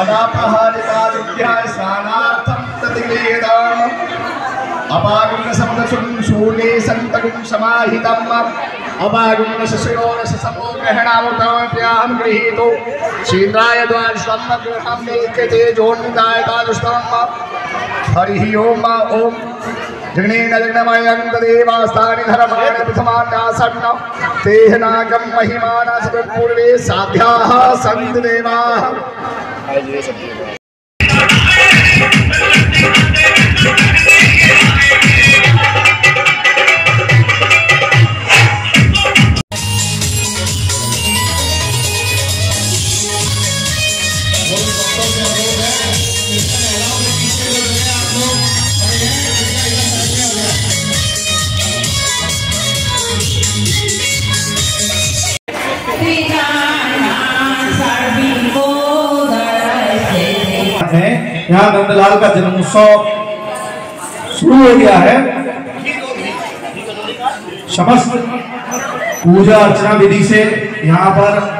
हरि ओम ओम जगनेन जगन्मयंगदेवास्तानि धर्माणि प्रथमान्यासन्न तेहनागम महिमाना सदपूर्वे साध्याः सन्ति देवाः। यहाँ नंदलाल का जन्मोत्सव शुरू हो गया है। समस्त पूजा अर्चना विधि से यहाँ पर